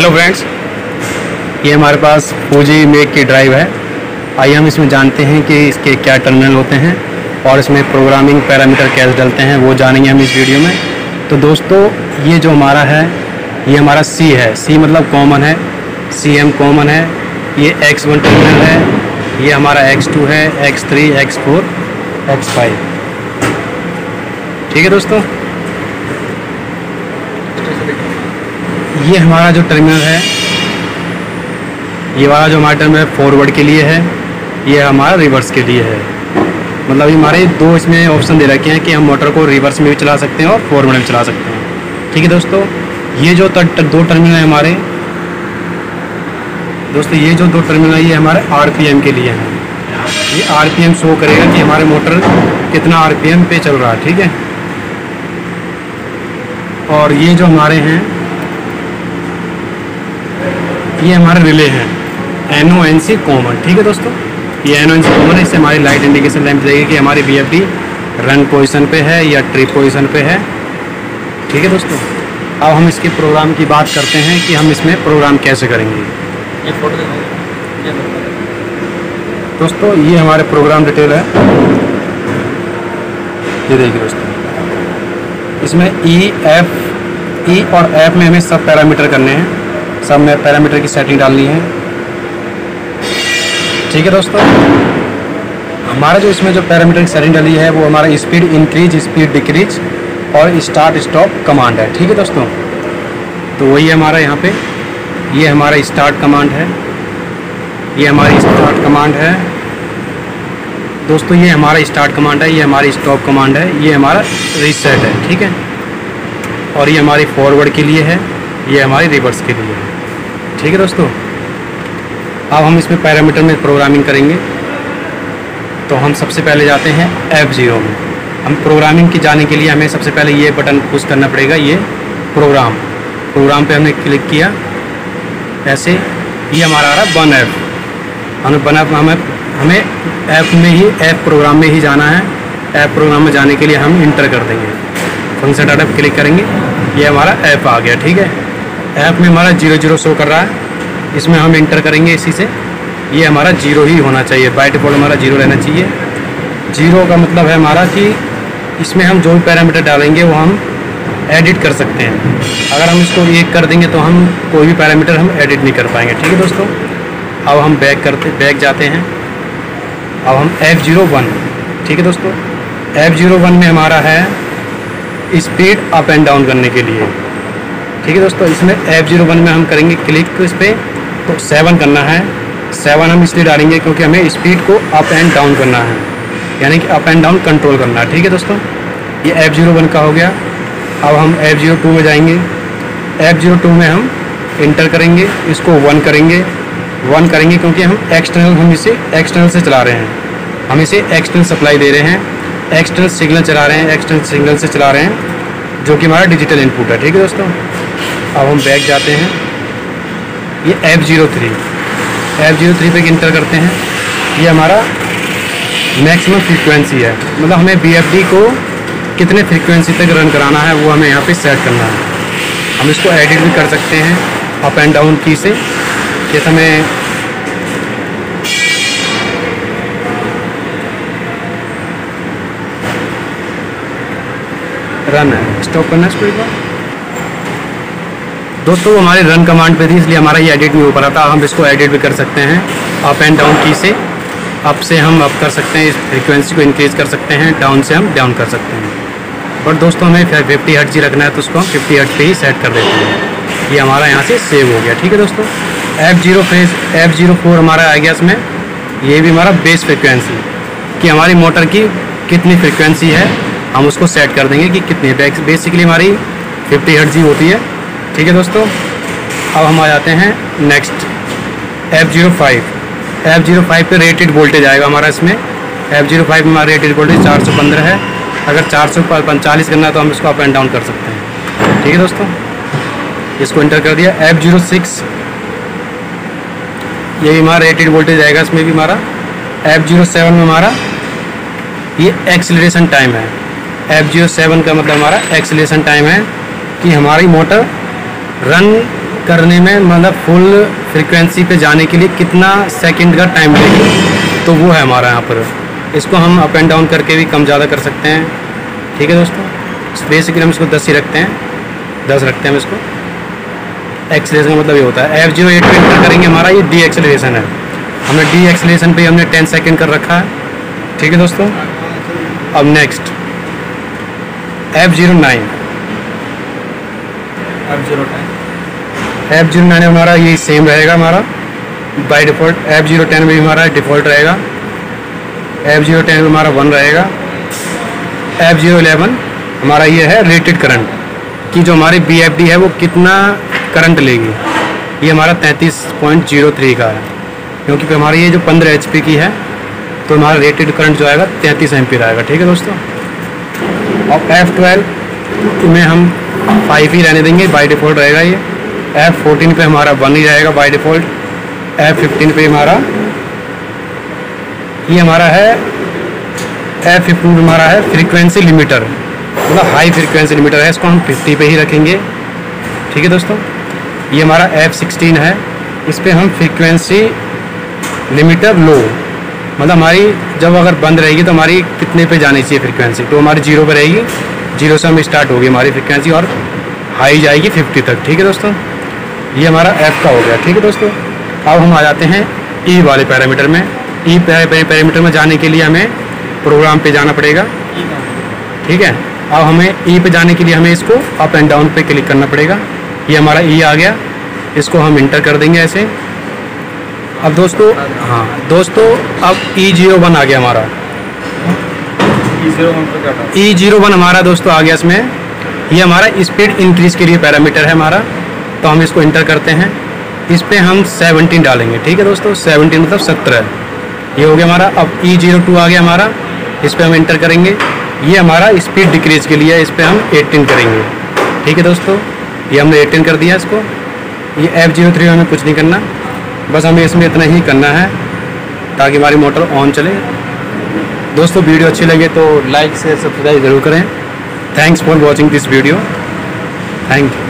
Hello friends, ये हमारे पास फूजी मेक की ड्राइव है। आइए हम इसमें जानते हैं कि इसके क्या टर्मिनल होते हैं और इसमें प्रोग्रामिंग पैरामीटर कैसे डलते हैं, वो जानेंगे हम इस वीडियो में। तो दोस्तों, ये जो हमारा है, ये हमारा सी है। सी मतलब कॉमन है, सी एम कॉमन है। ये X1 टर्मिनल है, ये हमारा X2 है, X3, X4, X5। ठीक है दोस्तों, ये हमारा जो टर्मिनल है, ये वाला जो हमारा टर्मिनल फॉरवर्ड के लिए है, ये हमारा रिवर्स के लिए है। मतलब ये हमारे दो इसमें ऑप्शन दे रखे हैं कि हम मोटर को रिवर्स में भी चला सकते हैं और फॉरवर्ड में चला सकते हैं। ठीक है दोस्तों, ये जो दो टर्मिनल है हमारे दोस्तों, ये जो दो टर्मिनल है, ये हमारे आरपीएम के लिए हैं। ये आरपीएम शो करेगा कि हमारे मोटर कितना आरपीएम पे चल रहा है। ठीक है, और ये जो हमारे हैं, ये हमारे रिले हैं, NONC कॉमन। ठीक है दोस्तों, ये NONC कॉमन है, इससे हमारी लाइट इंडिकेशन लैंप देगी कि हमारी VFD रन पोजिशन पे है या ट्रिप पोजिशन पे है। ठीक है दोस्तों, अब हम इसके प्रोग्राम की बात करते हैं कि हम इसमें प्रोग्राम कैसे करेंगे। ये फोटो दोस्तों, ये हमारे प्रोग्राम डिटेल है, ये देखिए दोस्तों। इसमें ई और एफ में हमें सब पैरामीटर करने हैं, सब में पैरामीटर की सेटिंग डालनी है। ठीक है दोस्तों, हमारा जो इसमें जो पैरामीटर की सेटिंग डाली है, वो हमारा स्पीड इंक्रीज, स्पीड डिक्रीज और स्टार्ट स्टॉप कमांड है। ठीक है दोस्तों, तो वही हमारा यहाँ पे, ये हमारा स्टार्ट कमांड है, ये हमारी स्टार्ट कमांड है दोस्तों, ये हमारा स्टार्ट कमांड है, ये हमारी स्टॉप कमांड है, ये हमारा रीसेट है। ठीक है, और ये हमारी फॉरवर्ड के लिए है, ये हमारी रिवर्स के लिए है। ठीक है दोस्तों, अब हम इसमें पैरामीटर में प्रोग्रामिंग करेंगे। तो हम सबसे पहले जाते हैं F0 में। हम प्रोग्रामिंग की जाने के लिए हमें सबसे पहले ये बटन पुश करना पड़ेगा, ये प्रोग्राम पर हमने क्लिक किया ऐसे। ये हमारा आ रहा 1F। हमें ऐप में ही, ऐप प्रोग्राम में ही जाना है। ऐप प्रोग्राम में जाने के लिए हम इंटर कर देंगे, फंक्शन डाटा पर क्लिक करेंगे, ये हमारा ऐप आ गया। ठीक है, ऐप में हमारा 00 शो कर रहा है, इसमें हम इंटर करेंगे इसी से। ये हमारा 0 ही होना चाहिए, बाय डिफ़ॉल्ट हमारा 0 रहना चाहिए। 0 का मतलब है हमारा कि इसमें हम जो भी पैरामीटर डालेंगे वो हम एडिट कर सकते हैं। अगर हम इसको 1 कर देंगे तो हम कोई भी पैरामीटर हम एडिट नहीं कर पाएंगे। ठीक है दोस्तों, अब हम बैक जाते हैं। अब हम F01। ठीक है दोस्तों, F01 में हमारा है स्पीड अप एंड डाउन करने के लिए। ठीक है दोस्तों, इसमें F01 में हम करेंगे क्लिक, इस पर तो 7 करना है। 7 हम इसलिए डालेंगे क्योंकि हमें स्पीड को अप एंड डाउन करना है, यानी कि अप एंड डाउन कंट्रोल करना है। ठीक है दोस्तों, ये F01 का हो गया। अब हम F02 में जाएंगे। F02 में हम इंटर करेंगे, इसको 1 करेंगे क्योंकि हम एक्सटर्नल से चला रहे हैं, हम इसे एक्सटर्नल सप्लाई दे रहे हैं, एक्सटर्नल सिग्नल चला रहे हैं, एक्सटर्नल सिग्नल से चला रहे हैं, जो कि हमारा डिजिटल इनपुट है। ठीक है दोस्तों, अब हम बैक जाते हैं। ये F03 पर इंटर करते हैं। ये हमारा मैक्सिमम फ्रीक्वेंसी है, मतलब हमें VFD को कितने फ्रीक्वेंसी तक रन कराना है वो हमें यहाँ पे सेट करना है। हम इसको एडिट भी कर सकते हैं अप एंड डाउन की से, जैसे हमें रन है, स्टॉप करना स्पीड को। दोस्तों, हमारे रन कमांड पे थी, इसलिए हमारा ये एडिट नहीं हो पा रहा था। हम इसको एडिट भी कर सकते हैं अप एंड डाउन की से। अप से हम अप कर सकते हैं, इस फ्रीक्वेंसी को इंक्रीज़ कर सकते हैं, डाउन से हम डाउन कर सकते हैं। बट दोस्तों, हमें 50 हर्ट्ज़ ही रखना है, तो उसको हम 50 हर्ट्ज़ पे ही सेट कर देते हैं। ये हमारा यहाँ से सेव हो गया। ठीक है दोस्तों, F04 हमारा आ गया। इसमें ये भी हमारा बेस फ्रिक्वेंसी कि हमारी मोटर की कितनी फ्रिक्वेंसी है, हम उसको सेट कर देंगे कि कितनी। बेसिकली हमारी 50 हर्ट्ज़ ही होती है। ठीक है दोस्तों, अब हम आ जाते हैं नेक्स्ट F05 पे रेटेड वोल्टेज आएगा हमारा। इसमें F05 में हमारा रेटेड वोल्टेज 415 है। अगर 445 करना है तो हम इसको अप एंड डाउन कर सकते हैं। ठीक है दोस्तों, इसको इंटर कर दिया। F06 ये भी हमारा रेटेड वोल्टेज आएगा, इसमें भी हमारा। F07 में हमारा ये एक्सीलरेशन टाइम है। F07 का मतलब हमारा एक्सीलरेशन टाइम है कि हमारी मोटर रन करने में मतलब फुल फ्रीक्वेंसी पे जाने के लिए कितना सेकंड का टाइम लगेगा, तो वो है हमारा यहाँ पर। इसको हम अप एंड डाउन करके भी कम ज़्यादा कर सकते हैं। ठीक है दोस्तों, बेसिकली हम इसको 10 ही रखते हैं, 10 रखते हैं हम इसको। एक्सेलरेशन का मतलब ये होता है F08 पे एंटर करेंगे, हमारा ये डी एक्सेलरेशन है। हमने डी एक्सेलरेशन पे हमने 10 सेकेंड कर रखा है। ठीक है दोस्तों, अब नेक्स्ट F09 हमारा यही सेम रहेगा हमारा बाय डिफ़ॉल्ट। F010 भी हमारा डिफ़ॉल्ट रहेगा। F010 हमारा 1 रहेगा। F011 हमारा ये है रेटेड करंट कि जो हमारी VFD है वो कितना करंट लेगी, ये हमारा 33.03 का है, क्योंकि हमारी ये जो 15 HP की है तो हमारा रेटेड करंट जो आएगा 33 एम्पीयर आएगा। ठीक है दोस्तों, और F12 में हम 5 ही रहने देंगे, बाय डिफ़ॉल्ट रहेगा ये। F14 पे हमारा 1 ही रहेगा बाय डिफ़ॉल्ट। F15 पे हमारा ये हमारा है F15 हमारा है फ्रीक्वेंसी लिमिटर, मतलब हाई फ्रीक्वेंसी लिमिटर है, इसको हम 50 पे ही रखेंगे। ठीक है दोस्तों, ये हमारा F16 है, इस पर हम फ्रीक्वेंसी लिमिटर लो, मतलब हमारी जब अगर बंद रहेगी तो हमारी कितने पे जानी चाहिए फ्रीक्वेंसी, तो हमारी 0 पे रहेगी, 0 से हम स्टार्ट होगी हमारी फ्रीक्वेंसी और हाई जाएगी 50 तक। ठीक है दोस्तों, ये हमारा F का हो गया। ठीक है दोस्तों, अब हम आ जाते हैं E वाले पैरामीटर में। E पैरामीटर में जाने के लिए हमें प्रोग्राम पे जाना पड़ेगा। ठीक है, अब हमें E पे जाने के लिए हमें इसको अप एंड डाउन पे क्लिक करना पड़ेगा। ये हमारा E आ गया, इसको हम इंटर कर देंगे ऐसे। अब दोस्तों, हाँ दोस्तों, अब E01 आ गया हमारा। E01 हमारा दोस्तों आ गया, इसमें ये हमारा स्पीड इंक्रीज़ के लिए पैरामीटर है हमारा, तो हम इसको इंटर करते हैं। इस पर हम 17 डालेंगे। ठीक है दोस्तों, 17 मतलब 17, ये हो गया हमारा। अब E02 आ गया हमारा, इस पर हम इंटर करेंगे। ये हमारा स्पीड डिक्रीज़ के लिए, इस पर हम 18 करेंगे। ठीक है दोस्तों, ये हमने 18 कर दिया इसको। ये F03 हमें कुछ नहीं करना, बस हमें इसमें इतना ही करना है ताकि हमारी मोटर ऑन चले। दोस्तों, वीडियो अच्छी लगे तो लाइक से सब्सक्राइब ज़रूर करें। Thanks for watching this video. Thank you.